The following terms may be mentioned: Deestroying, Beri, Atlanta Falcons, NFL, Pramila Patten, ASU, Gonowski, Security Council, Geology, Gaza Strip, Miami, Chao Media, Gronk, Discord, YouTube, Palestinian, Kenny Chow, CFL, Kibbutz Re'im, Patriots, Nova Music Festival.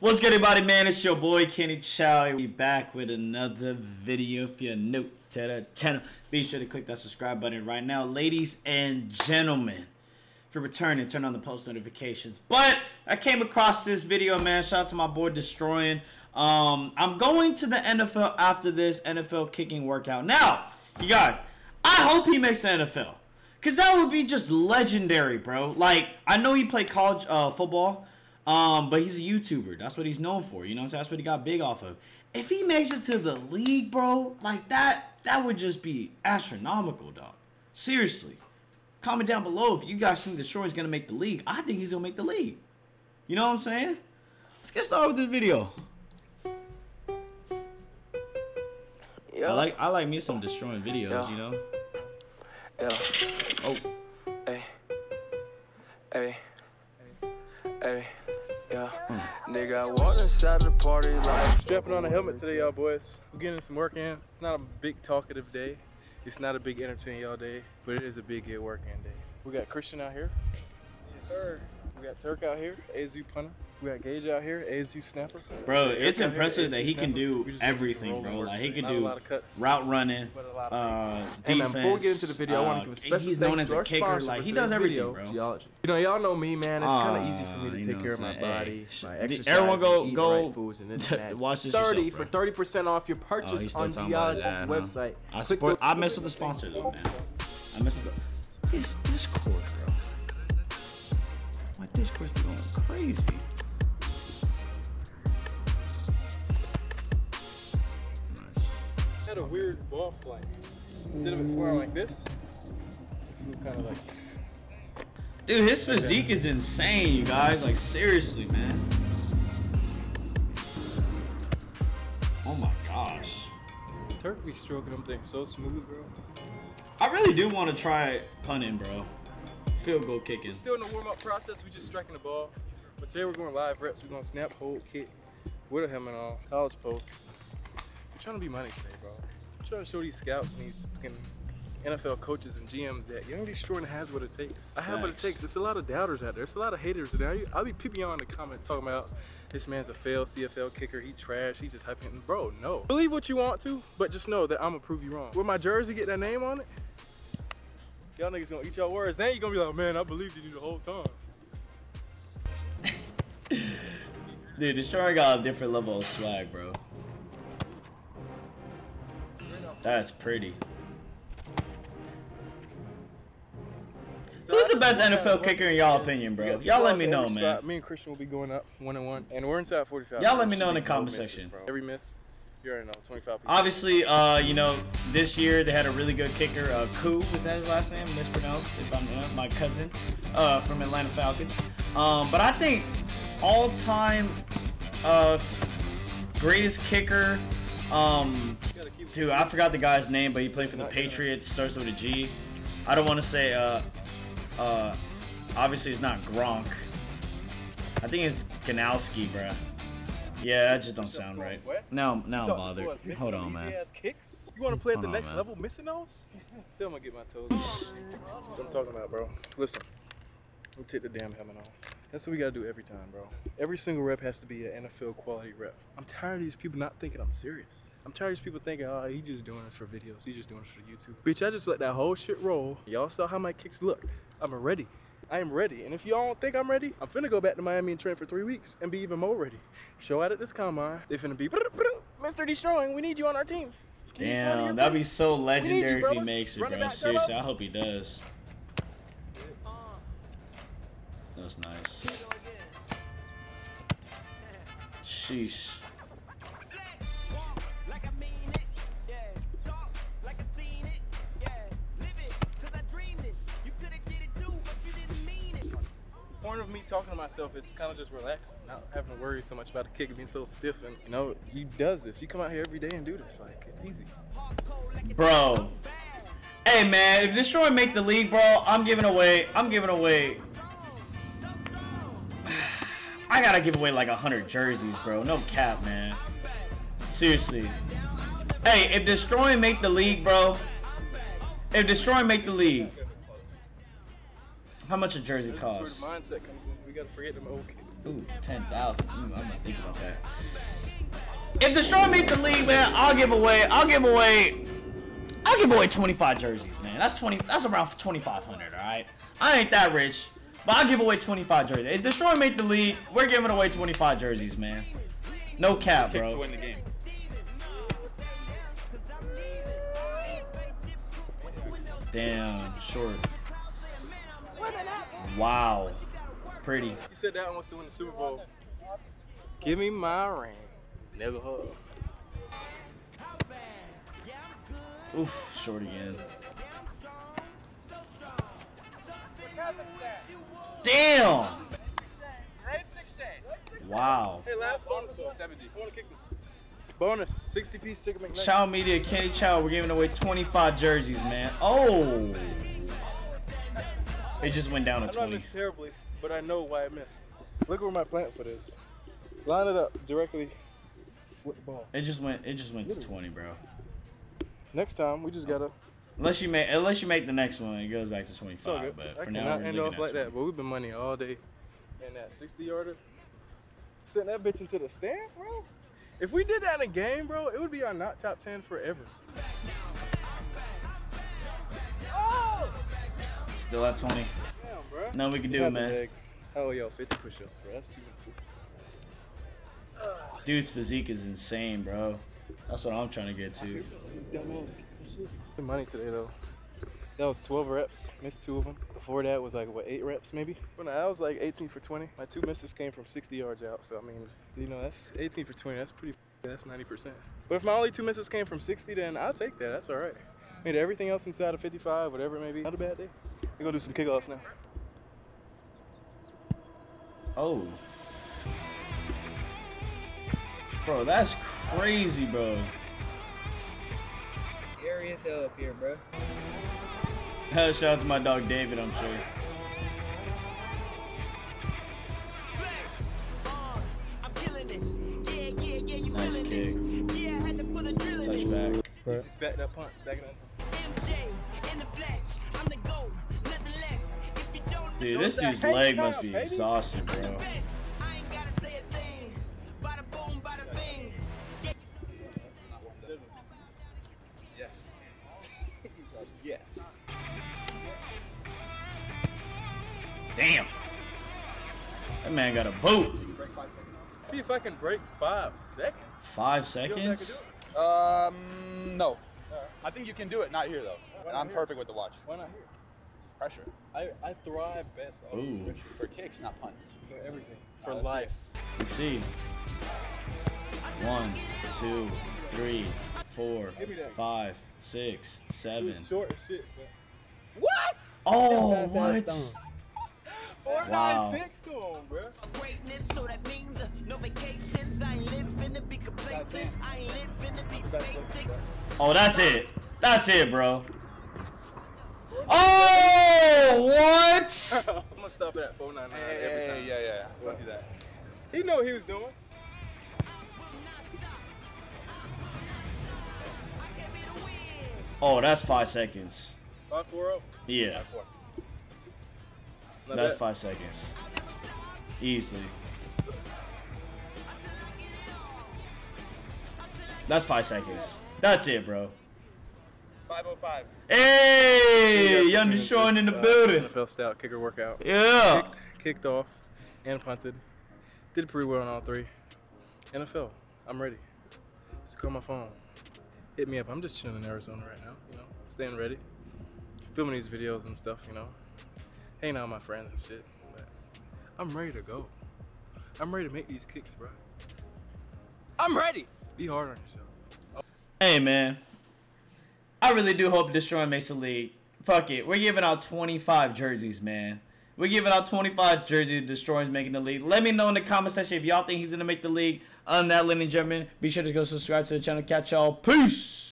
What's good, everybody, man? It's your boy Kenny Chow. We back with another video. If you're new to the channel, be sure to click that subscribe button right now. Ladies and gentlemen, if you're returning, turn on the post notifications. But I came across this video, man. Shout out to my boy Deestroying. I'm going to the NFL after this NFL kicking workout. Now, you guys, I hope he makes the NFL, because that would be just legendary, bro. Like, I know he played college football. But he's a YouTuber. That's what he's known for. You know what I'm saying? That's what he got big off of. If he makes it to the league, bro, like that would just be astronomical, dog. Seriously. Comment down below if you guys think Deestroying's going to make the league. I think he's going to make the league. You know what I'm saying? Let's get started with this video. Yo. I like me some Deestroying videos, yo. You know? Yo. Oh. Hey. Hey. Hey. Yeah, nigga, I walked inside the party like strapping on a helmet today, y'all boys. We're getting some work in. It's not a big talkative day. It's not a big entertaining y'all day, but it is a big get work in day. We got Christian out here. Yes, sir. We got Turk out here, ASU punter. We got Gage out here, ASU snapper. Bro, it's impressive that he can do everything, bro. Like, he can do route running, defense. Before we get into the video, I want to give a special thanks to our sponsor. He's known as a kicker. Like, he does everything, bro. Geology. You know, y'all know me, man. It's kind of easy for me to take care of my body, my exercise, everyone go foods and this and that. Watch this yourself, for 30% off your purchase on Geology's website. I mess with the sponsor, though, man. I mess with this Discord, bro. My Discord's going crazy. Had a weird ball flight. Instead of it flying like this, it kind of like. Dude, his physique is insane, you guys. Like, seriously, man. Oh my gosh. Turk be stroking them things so smooth, bro. I really do want to try punting, bro. Field goal kicking. We're still in the warm-up process. We just striking the ball. But today we're going live reps. We're going to snap, hold, kick with a helmet on, college posts. I'm trying to be money today, bro. I'm trying to show these scouts and these NFL coaches and GMs that young Deestroying has what it takes. I have what it takes. It's a lot of doubters out there. It's a lot of haters out there. I'll be peeping on the comments talking about this man's a failed CFL kicker. He trash. He just hyping. Bro, no. Believe what you want to, but just know that I'm gonna prove you wrong. Will my jersey get that name on it? Y'all niggas gonna eat y'all words. Now you're gonna be like, man, I believed in you the whole time. Dude, Deestroying got a different level of swag, bro. That's pretty. So who's the best NFL kicker in y'all opinion, bro? Y'all let me know, man. Me and Christian will be going up 1-1, and we're inside 45. Y'all let me know in the comment section. Every miss, you're in 25. Obviously, you know, this year they had a really good kicker. Koo, is that his last name? Mispronounced, if I'm not, my cousin, from Atlanta Falcons. But I think all-time greatest kicker. Dude, I forgot the guy's name, but he played for the Patriots. Starts with a G. I don't want to say. Obviously, it's not Gronk. I think it's Gonowski, bruh. Yeah, that just don't sound right. Now I'm bothered. Hold on, man. Kicks? You want to play at the next level, missing those? Then I'm gonna get my toes. That's what I'm talking about, bro. Listen, let me take the damn helmet off. That's what we gotta do every time, bro. Every single rep has to be an NFL quality rep. I'm tired of these people not thinking I'm serious. I'm tired of these people thinking, oh, he just doing this for videos. He just doing this for YouTube. Bitch, I just let that whole shit roll. Y'all saw how my kicks looked. I'm ready. I am ready. And if y'all don't think I'm ready, I'm finna go back to Miami and train for 3 weeks and be even more ready. Show out at this combine. They finna be, Mr. Deestroying, we need you on our team. Can damn, that'd be so legendary if he makes it, bro. Seriously, I hope he does. That's nice. Sheesh. The point of me talking to myself is kind of just relaxing, not having to worry so much about the kick being so stiff. And you know, you does this. You come out here every day and do this. Like, it's easy, bro. Hey, man, if Deestroying make the league, bro, I'm giving away. I gotta give away like 100 jerseys, bro. No cap, man. Seriously. Hey, if Deestroying make the league, bro. If Deestroying make the league, how much a jersey costs? Ooh, 10,000. I'm gonna think about that. If Deestroying make the league, man, I'll give away 25 jerseys, man. That's 20. That's around 2,500. All right. I ain't that rich, but I'll give away 25 jerseys. If Deestroying make the league, we're giving away 25 jerseys, man. No cap, bro. To win the game. Damn, short. Wow. Pretty. He said that one wants to win the Super Bowl. Give me my ring. Never hug. Oof, short again. Damn! Wow. Hey, last bonus ball, 70. Bonus, 60-piece cigarette. Chao Media, Kenny Chow, we're giving away 25 jerseys, man. Oh! It just went down to 20. I missed terribly, but I know why I missed. Look where my plant foot is. Line it up directly with the ball. It just went to 20, bro. Next time, we just gotta... Unless you make the next one, it goes back to 25. But for now, we're end off like that. But we've been money all day. And that 60-yarder, send that bitch into the stand, bro. If we did that in a game, bro, it would be our not top 10 forever. Oh! Still at 20. Damn, bro. Nothing we can do, man. Oh, yo, 50 push-ups, bro. That's 2 minutes. Dude's physique is insane, bro. That's what I'm trying to get to. The money today, though. That was 12 reps. Missed 2 of them. Before that was like, what, 8 reps maybe? When I was like 18 for 20. My 2 misses came from 60 yards out. So, I mean, you know, that's 18 for 20. That's pretty, that's 90%. But if my only 2 misses came from 60, then I'll take that. That's all right. Made everything else inside of 55, whatever it may be. Not a bad day. We're going to do some kickoffs now. Oh. Bro, that's crazy, bro. Scary as hell up here, bro. Shout out to my dog David, I'm sure. Nice kick. Touchback. This is back that punt. Dude, this dude's leg must be exhausted, bro. Yes. Damn. That man got a boot. See if I can break 5 seconds. 5 seconds? No. I think you can do it. Not here, though. And I'm perfect with the watch. Why not here? Pressure. I thrive best on pressure. For kicks, not punts. For everything. For life. Let's see. 1, 2, 3, 4, 5, 6, 7. Short as shit, bro. What? Oh, that's what? That's 4, 9, 6 to him, bro. Greatness, so that means no vacations. I ain't living to be complacent. I ain't living to be basic. Oh, that's it. That's it, bro. Oh, what? I'm gonna stop it at 499 every time. Yeah. Don't do that. He knew what he was doing. Oh, that's 5 seconds. 5-4-0? Yeah. 5-4. That's 5 seconds. Easily. That's 5 seconds. That's it, bro. 5:05. Hey! Young Deestroying in the building. NFL style kicker workout. Yeah. Kicked off and punted. Did pretty well on all 3. NFL, I'm ready. Just call my phone. Hit me up. I'm just chilling in Arizona right now, you know, staying ready, filming these videos and stuff, you know, hanging out with my friends and shit, but I'm ready to go. I'm ready to make these kicks, bro. I'm ready. Be hard on yourself. Oh. Hey, man, I really do hope Deestroying makes the league. Fuck it. We're giving out 25 jerseys, man. We're giving out 25 jerseys. Deestroying's making the league. Let me know in the comment section if y'all think he's going to make the league. On that, ladies and gentlemen, be sure to go subscribe to the channel. Catch y'all. Peace!